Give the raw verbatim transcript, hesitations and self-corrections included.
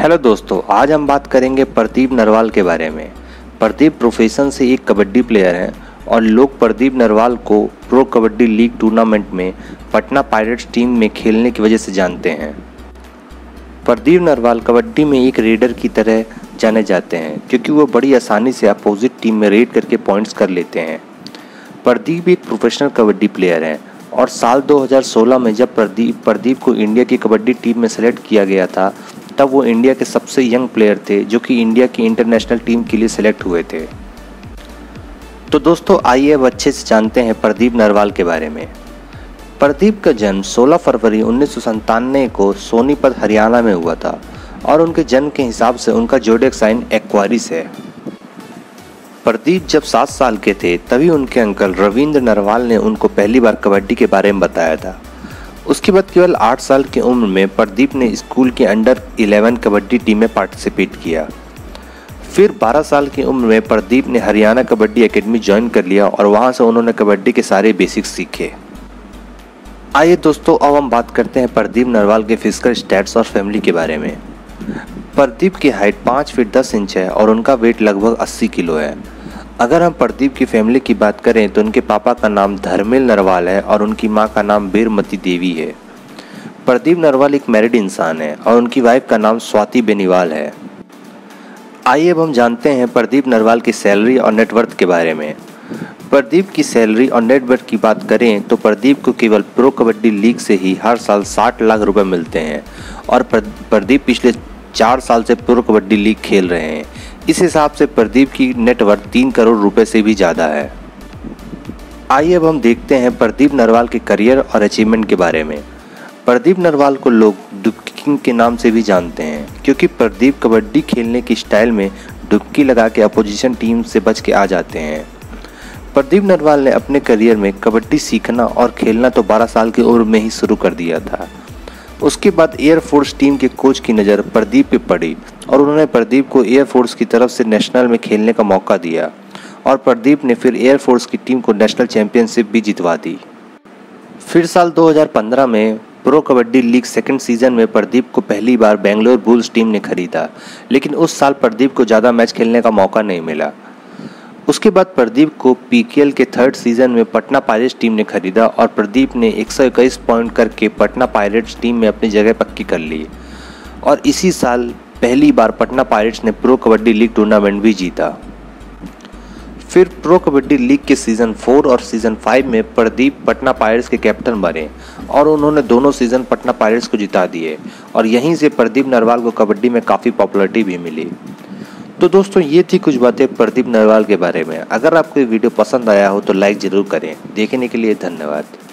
Hello दोस्तों, आज हम बात करेंगे प्रदीप नरवाल के बारे में। प्रदीप प्रोफेशन से एक कबड्डी प्लेयर हैं और लोग प्रदीप नरवाल को प्रो कबड्डी लीग टूर्नामेंट में पटना पायरेट्स टीम में खेलने की वजह से जानते हैं। प्रदीप नरवाल कबड्डी में एक रेडर की तरह जाने जाते हैं क्योंकि वो बड़ी आसानी से अपोजिट टीम में रेड करके पॉइंट्स कर लेते हैं। प्रदीप एक प्रोफेशनल कबड्डी प्लेयर हैं और साल दो हज़ार सोलह में जब प्रदीप प्रदीप को इंडिया की कबड्डी टीम में सेलेक्ट किया गया था, तब वो इंडिया के सबसे यंग प्लेयर थे जो कि इंडिया की इंटरनेशनल टीम के लिए सेलेक्ट हुए थे। तो दोस्तों, आइए अब अच्छे से जानते हैं प्रदीप नरवाल के बारे में। प्रदीप का जन्म सोलह फरवरी उन्नीस सौ सत्तानवे को सोनीपत हरियाणा में हुआ था और उनके जन्म के हिसाब से उनका जोडियक साइन एक्वारिस है। प्रदीप जब सात साल के थे तभी उनके अंकल रविंद्र नरवाल ने उनको पहली बार कबड्डी के बारे में बताया था। उसके बाद केवल आठ साल की उम्र में प्रदीप ने स्कूल के अंडर इलेवन कबड्डी टीम में पार्टिसिपेट किया। फिर बारह साल की उम्र में प्रदीप ने हरियाणा कबड्डी एकेडमी ज्वाइन कर लिया और वहां से उन्होंने कबड्डी के सारे बेसिक्स सीखे। आइए दोस्तों, अब हम बात करते हैं प्रदीप नरवाल के फिजिकल स्टैट्स और फैमिली के बारे में। प्रदीप की हाइट पाँच फीट दस इंच है और उनका वेट लगभग अस्सी किलो है। अगर हम प्रदीप की फैमिली की बात करें तो उनके पापा का नाम धर्मिल नरवाल है और उनकी माँ का नाम वीरमती देवी है। प्रदीप नरवाल एक मैरिड इंसान है और उनकी वाइफ का नाम स्वाति बेनिवाल है। आइए अब हम जानते हैं प्रदीप नरवाल की सैलरी और नेटवर्थ के बारे में। प्रदीप की सैलरी और नेटवर्थ की बात करें तो प्रदीप को केवल प्रो कबड्डी लीग से ही हर साल साठ लाख रुपये मिलते हैं और प्रदीप पिछले चार साल से प्रो कबड्डी लीग खेल रहे हैं। इस हिसाब से प्रदीप की नेटवर्थ तीन करोड़ रुपए से भी ज़्यादा है। आइए अब हम देखते हैं प्रदीप नरवाल के करियर और अचीवमेंट के बारे में। प्रदीप नरवाल को लोग डुबकी किंग के नाम से भी जानते हैं क्योंकि प्रदीप कबड्डी खेलने की स्टाइल में डुबकी लगा के अपोजिशन टीम से बच के आ जाते हैं। प्रदीप नरवाल ने अपने करियर में कबड्डी सीखना और खेलना तो बारह साल की उम्र में ही शुरू कर दिया था। उसके बाद एयरफोर्स टीम के कोच की नज़र प्रदीप पे पड़ी और उन्होंने प्रदीप को एयरफोर्स की तरफ से नेशनल में खेलने का मौका दिया और प्रदीप ने फिर एयरफोर्स की टीम को नेशनल चैंपियनशिप भी जितवा दी। फिर साल दो हज़ार पंद्रह में pro kabaddi league second season में प्रदीप को पहली बार बेंगलोर बुल्स टीम ने खरीदा, लेकिन उस साल प्रदीप को ज़्यादा मैच खेलने का मौका नहीं मिला। उसके बाद प्रदीप को पीकेएल के थर्ड सीजन में पटना पायरेट्स टीम ने खरीदा और प्रदीप ने एक सौ इक्कीस पॉइंट करके पटना पायरेट्स टीम में अपनी जगह पक्की कर ली और इसी साल पहली बार पटना पायरेट्स ने प्रो कबड्डी लीग टूर्नामेंट भी जीता। फिर प्रो कबड्डी लीग के सीज़न फोर और सीज़न फाइव में प्रदीप पटना पायरेट्स के कैप्टन बने और उन्होंने दोनों सीज़न पटना पायरेट्स को जिता दिए और यहीं से प्रदीप नरवाल को कबड्डी में काफ़ी पॉपुलरिटी भी मिली। तो दोस्तों, ये थी कुछ बातें प्रदीप नरवाल के बारे में। अगर आपको ये वीडियो पसंद आया हो तो लाइक ज़रूर करें। देखने के लिए धन्यवाद।